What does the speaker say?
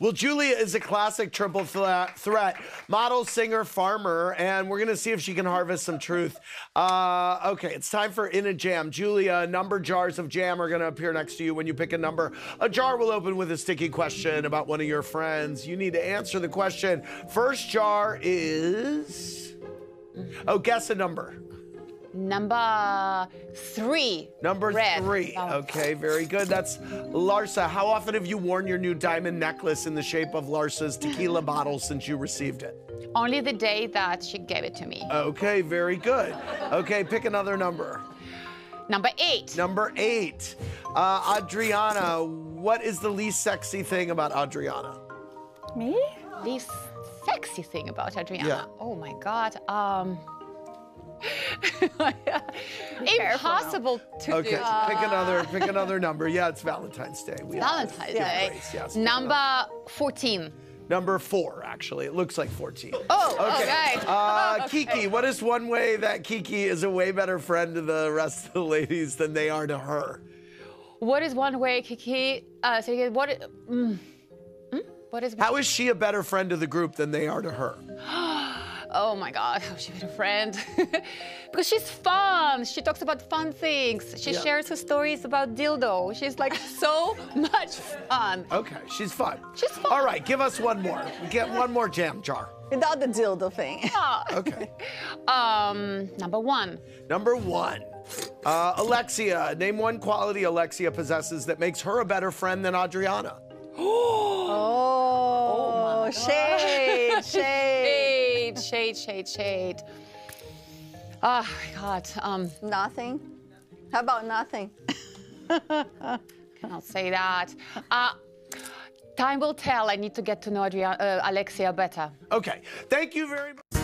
Well, Julia is a classic triple threat, model, singer, farmer, and we're going to see if she can harvest some truth. Okay, it's time for In a Jam. Julia, number jars of jam are going to appear next to you. When you pick a number, a jar will open with a sticky question about one of your friends. You need to answer the question. First jar is... Oh, guess a number. Number three. Number three. Okay, very good. That's Larsa. How often have you worn your new diamond necklace in the shape of Larsa's tequila bottle since you received it? Only the day that she gave it to me. Okay, very good. Okay, pick another number. Number eight. Number eight. Adriana, what is the least sexy thing about Adriana? Me? Least sexy thing about Adriana? Yeah. Oh, my God. Impossible to do. Okay, pick another number. Yeah, it's Valentine's Day. Valentine's Day. Yes, number 14. Number 4, actually. It looks like 14. Oh, okay. Kiki, what is one way that Kiki is a way better friend to the rest of the ladies than they are to her? What is one way Kiki... How is she a better friend to the group than they are to her? Oh my God, how she made a friend. Because she's fun. She talks about fun things. She shares her stories about dildo. She's like so much fun. Okay, she's fun. She's fun. All right, give us one more. Get one more jam jar. Without the dildo thing. Oh. Okay. Number 1. Number 1. Alexia, name one quality Alexia possesses that makes her a better friend than Adriana. Oh, shade. Oh, my God. Nothing? How about nothing? Cannot say that. Time will tell. I need to get to know Alexia better. Okay. Thank you very much.